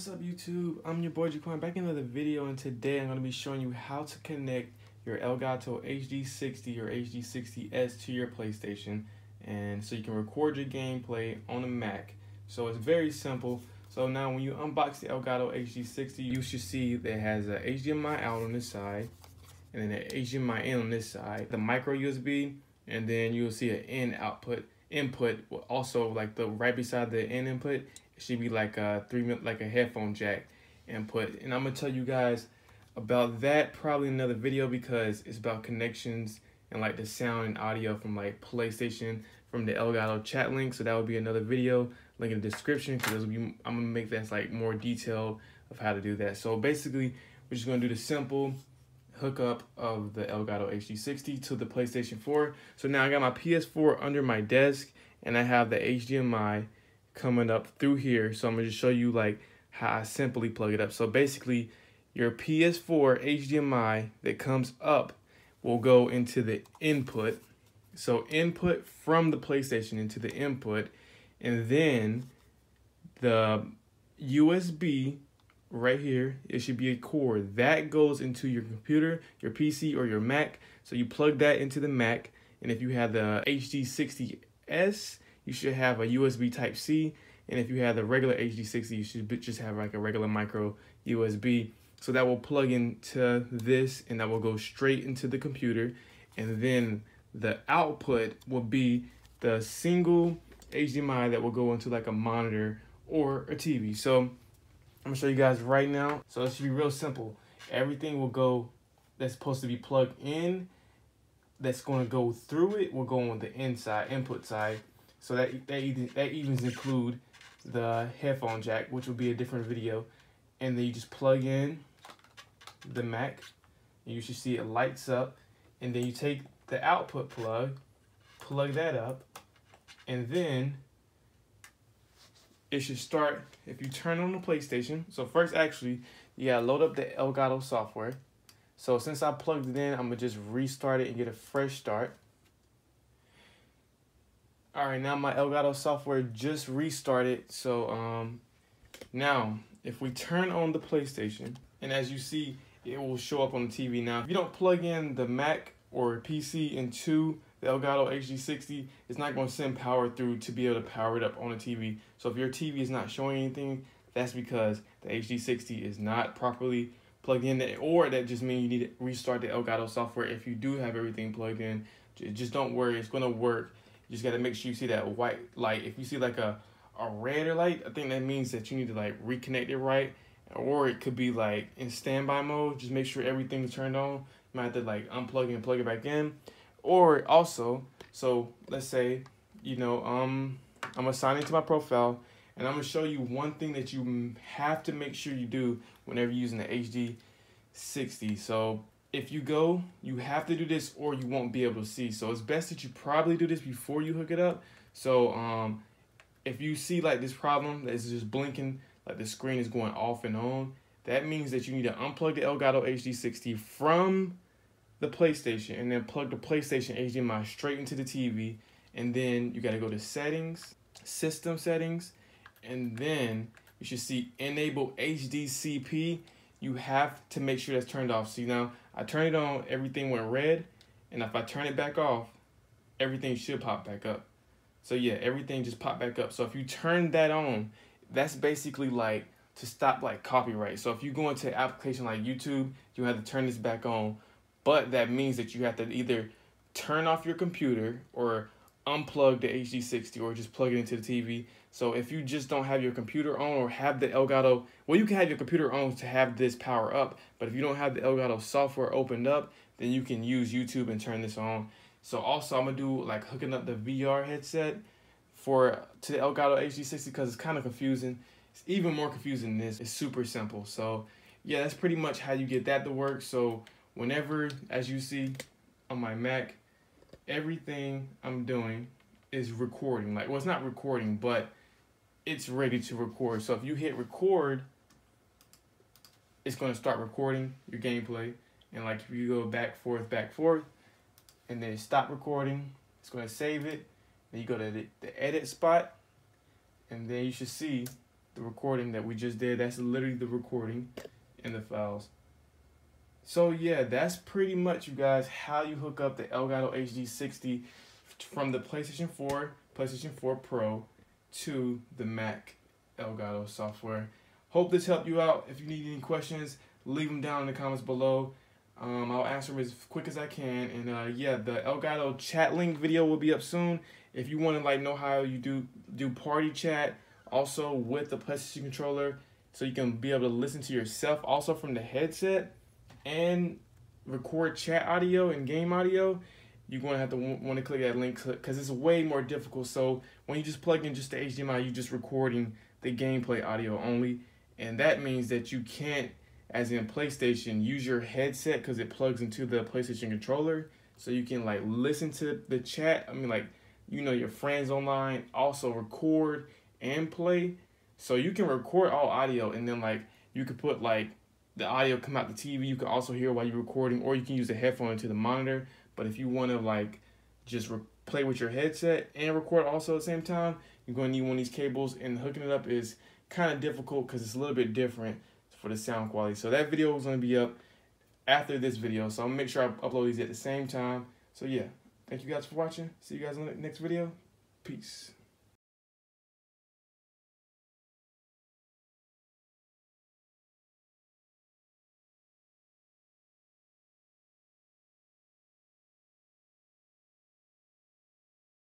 What's up YouTube? I'm your boy Jakwon, back in another video, and today I'm going to be showing you how to connect your Elgato HD60 or HD60s to your PlayStation, and so you can record your gameplay on a Mac. So it's very simple. So now when you unbox the Elgato HD60, you should see that it has a HDMI out on this side, and then an HDMI in on this side, the micro USB, and then you'll see an input also, like the right beside the in input should be like a headphone jack input. And I'm gonna tell you guys about that probably in another video, because it's about connections and like the sound and audio from like PlayStation from the Elgato chat link. So that would be another video, link in the description, because I'm gonna make that like more detailed of how to do that. So basically we're just gonna do the simple hookup of the Elgato HD60 to the PlayStation 4. So now I got my PS4 under my desk, and I have the HDMI coming up through here. So I'm going to show you like how I simply plug it up. So basically your PS4 HDMI that comes up will go into the input. So input from the PlayStation into the input, and then the USB right here, it should be a cord that goes into your computer, your PC, or your Mac. So you plug that into the Mac, and if you have the HD60s, you should have a USB Type-C, and if you have the regular HD60, you should just have like a regular micro USB. So that will plug into this, and that will go straight into the computer, and then the output will be the single HDMI that will go into like a monitor or a TV. So I'm gonna show you guys right now. So it should be real simple. Everything will go that's supposed to be plugged in, that's gonna go through it, will go on the inside, input side. So that even includes the headphone jack, which will be a different video. And then you just plug in the Mac, and you should see it lights up. And then you take the output plug, plug that up, and then it should start. If you turn on the PlayStation, so first actually you gotta load up the Elgato software. So since I plugged it in, I'm gonna just restart it and get a fresh start. All right, now my Elgato software just restarted. So now if we turn on the PlayStation, and as you see, it will show up on the TV. Now if you don't plug in the Mac or PC into the Elgato HD60, is not going to send power through to be able to power it up on a TV. So if your TV is not showing anything, that's because the HD60 is not properly plugged in, or that just means you need to restart the Elgato software. If you do have everything plugged in, just don't worry, it's going to work. You just got to make sure you see that white light. If you see like a red light, I think that means that you need to like reconnect it right, or it could be like in standby mode. Just make sure everything's turned on. You might have to like unplug it and plug it back in. Or also, so let's say, you know, I'm gonna sign into my profile, and I'm gonna show you one thing that you have to make sure you do whenever you're using the HD60. So if you go, you have to do this, or you won't be able to see. So it's best that you probably do this before you hook it up. So if you see like this problem that's just blinking, like the screen is going off and on, that means that you need to unplug the Elgato HD60 from the PlayStation, and then plug the PlayStation HDMI straight into the TV, and then you gotta go to settings, system settings, and then you should see enable HDCP. You have to make sure that's turned off. See, now I turn it on, everything went red, and if I turn it back off, everything should pop back up. So yeah, everything just popped back up. So if you turn that on, that's basically like to stop like copyright. So if you go into an application like YouTube, you have to turn this back on. But that means that you have to either turn off your computer or unplug the HD60, or just plug it into the TV. So if you just don't have your computer on, or have the Elgato, well, you can have your computer on to have this power up, but if you don't have the Elgato software opened up, then you can use YouTube and turn this on. So also I'm going to do like hooking up the VR headset to the Elgato HD60, because it's kind of confusing. It's even more confusing than this. It's super simple. So yeah, that's pretty much how you get that to work. So whenever, as you see on my Mac, everything I'm doing is recording. Like, well, it's not recording, but it's ready to record. So if you hit record, it's going to start recording your gameplay. And like if you go back, forth, and then stop recording, it's going to save it. Then you go to the edit spot, and then you should see the recording that we just did. That's literally the recording in the files. So yeah, that's pretty much, you guys, how you hook up the Elgato HD60 from the PlayStation 4, PlayStation 4 Pro to the Mac Elgato software. Hope this helped you out. If you need any questions, leave them down in the comments below. I'll answer them as quick as I can. And yeah, the Elgato chat link video will be up soon. If you want to like know how you do party chat, also with the PlayStation controller, so you can be able to listen to yourself also from the headset and record chat audio and game audio, you're going to have to want to click that link because it's way more difficult. So when you just plug in just the HDMI, you're just recording the gameplay audio only. And that means that you can't, as in PlayStation, use your headset because it plugs into the PlayStation controller. So you can like listen to the chat. I mean, like, you know, your friends online, also record and play. So you can record all audio and then like you could put like the audio come out the TV. You can also hear while you're recording, or you can use the headphone to the monitor. But if you want to like just play with your headset and record also at the same time, you're going to need one of these cables, and hooking it up is kind of difficult because it's a little bit different for the sound quality. So that video is going to be up after this video, so I'll make sure I upload these at the same time. So yeah, thank you guys for watching. See you guys on the next video. Peace.